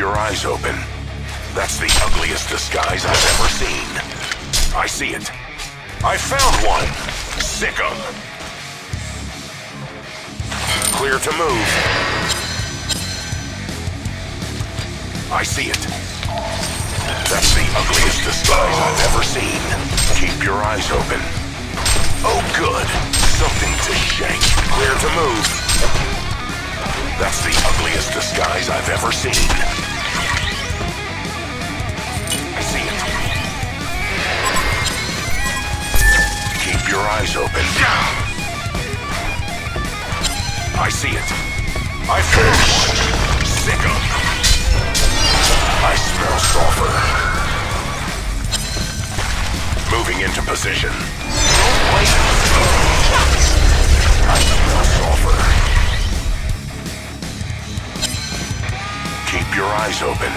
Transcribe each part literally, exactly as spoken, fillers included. your eyes open. That's the ugliest disguise I've ever seen. I see it. I found one. Sick 'em. Clear to move. I see it. That's the ugliest disguise I've ever seen. Keep your eyes open. Oh, good. Something to shank. Clear to move. That's the ugliest disguise I've ever seen. Your eyes open. I see it. I feel one. Sick 'em. I smell sulfur. Moving into position. Don't wait. I smell sulfur. Keep your eyes open.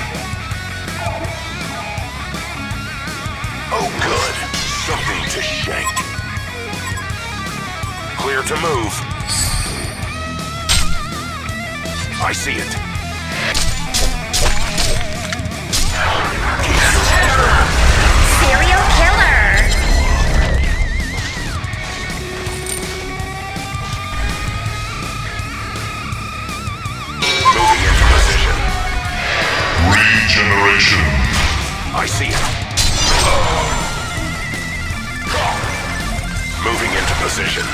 Oh, good. Something to shank. Clear to move. I see it. Serial killer. Moving into position. Regeneration. I see it. Oh. Moving into position.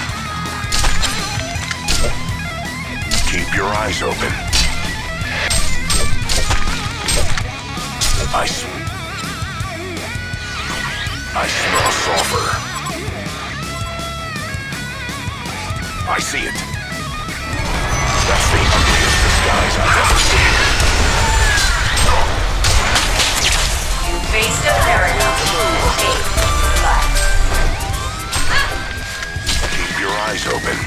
Keep your eyes open. I, sm I smell sulfur. I see it. That's the ugliest disguise I've ever seen. You faced a paradox. Take five. Keep your eyes open.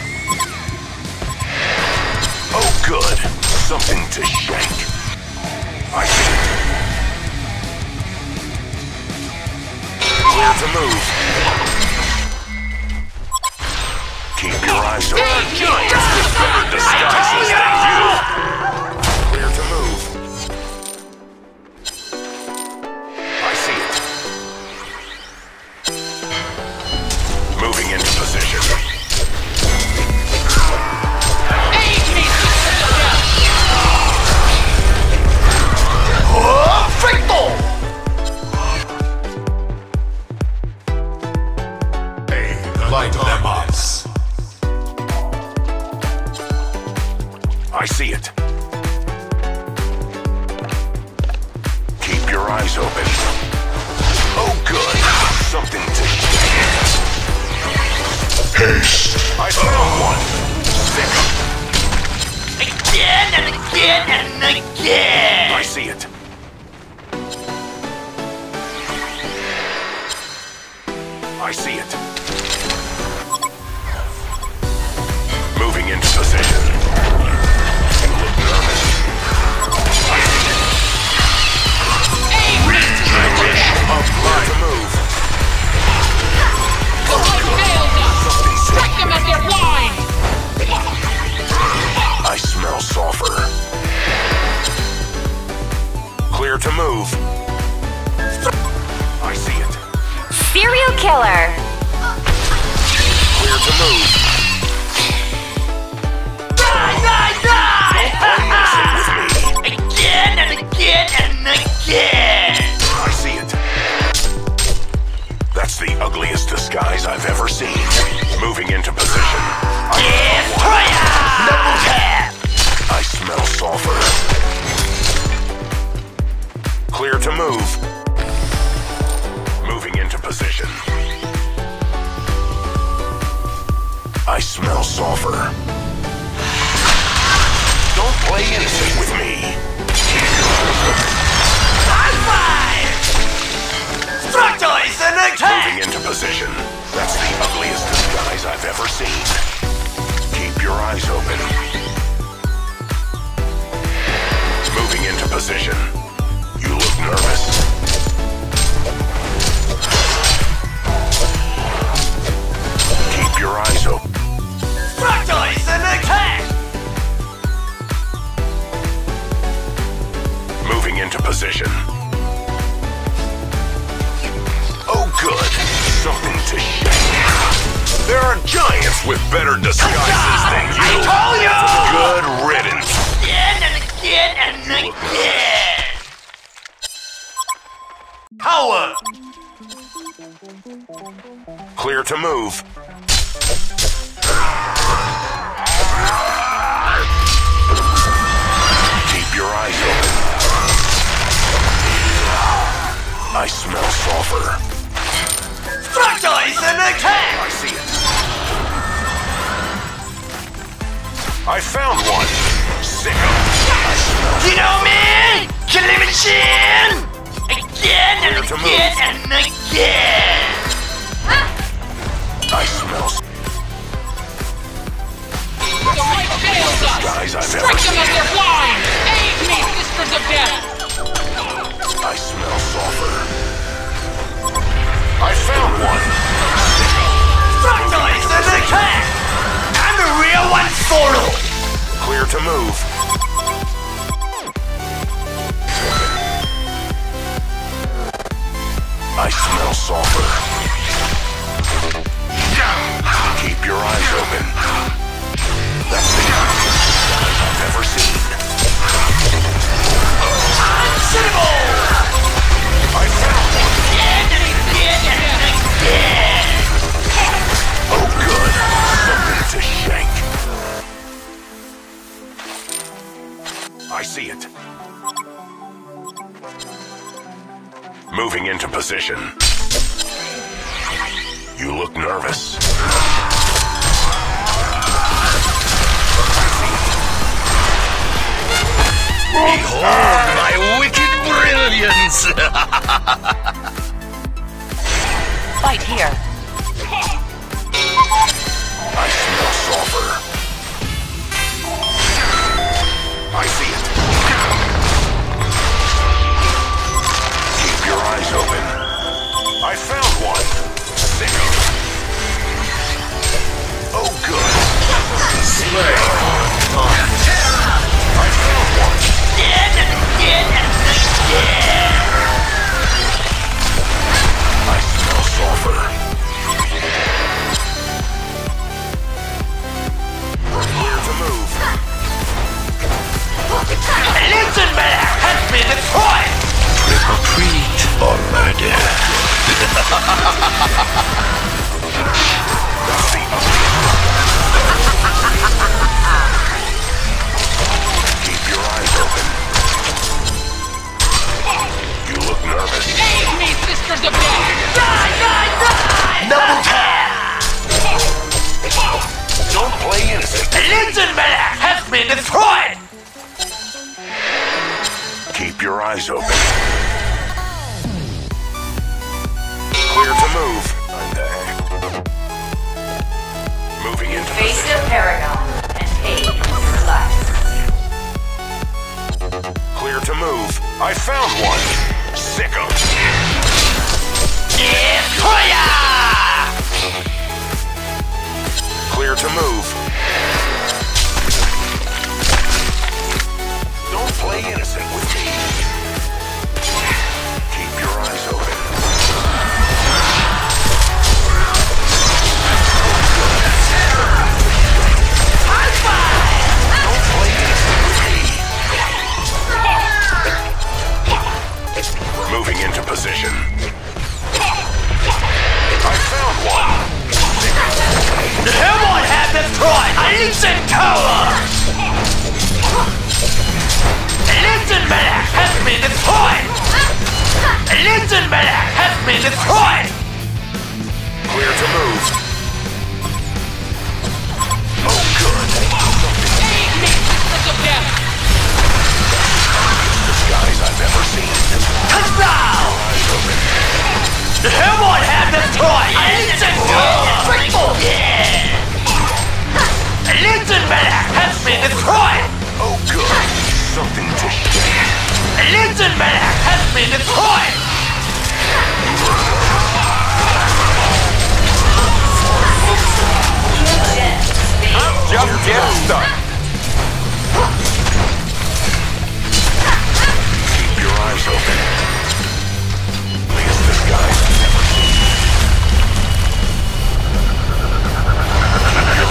Oh, good. Something to shank. I see it. Clear to move. Keep your eyes open. There's better disguises than you. Clear to move. I see it. Moving into position. Light them up. I see it. Keep your eyes open. Oh, good. Something to shake. Haste. I found one. Sick 'em. Again and again and again. I see it. I see it. Moving into position. You look nervous. I see it. Regeneration of life. To move. Oh, failed us. Strike them at their wine. I smell sulfur. Clear to move. I see it. Serial killer. Clear to move. Die, die, die! Don't play messing with me. Again and again and again. I see it. That's the ugliest disguise I've ever seen. Moving into position. Destroy it! Double tap. I smell sulfur. Clear to move. Position. I smell sulfur. Don't play innocent with me. High five! Structoids in attack! Moving into position. That's the ugliest disguise I've ever seen. Keep your eyes open. Moving into position. You look nervous. Your eyes open. Structoids in attack! Moving in. with better disguises than you. I told you! Good riddance. Again and again and again. Power! Clear to move. Keep your eyes open. I smell sulfur. Fractalize and attack! I see it. I found one. Sicko. You know, man! Kill him and shin! Again and again and again! I smell sulfur. The light fails us! Guys, I've strike them as they're blind! Aid me, Sisters of Death! I smell sulfur. I found one! Fractalize and attack! I'm the real one photo! Clear to move. I smell sulfur. Keep your eyes open. That's the youngest I've ever seen. Unsittable! I found one. Oh good, something to shank. I see it. Moving into position. You look nervous. Behold my wicked brilliance! Fight here. I smell sulfur. I see it. Keep your eyes open. I found one. Sicko. Oh, good. Slay. I found one. I smell sulfur. Clear to move. Listen, man! Help me destroy! Trick or treat or murder. Keep your eyes open. Nervous. Aid me, Sisters of Death! Die, die, die! Double tap! Don't play innocent. Lindenberg, help me destroy it! Keep your eyes open. Clear to move. Moving into face the Paragon and aid your life. Clear to move. I found one. Sicko. Clear to move. Don't play innocent with me. Keep your eyes open. High five! Don't play innocent with me. Moving into position. I found one. The Hellboy have destroyed Ancient Tower! Lindenberg has been destroyed! Lindenberg has been destroyed! Clear to move. Oh, good. Save me, Sisters of Death! Guys I've ever seen. Touchdown! The Hellboy have destroyed! Ancient Tower! Triple! Yeah! Lindenberg has been destroyed! Oh good, something to share. Lindenberg has been destroyed! I'm just getting stuck. Eyes open. Biggest disguise I've ever seen.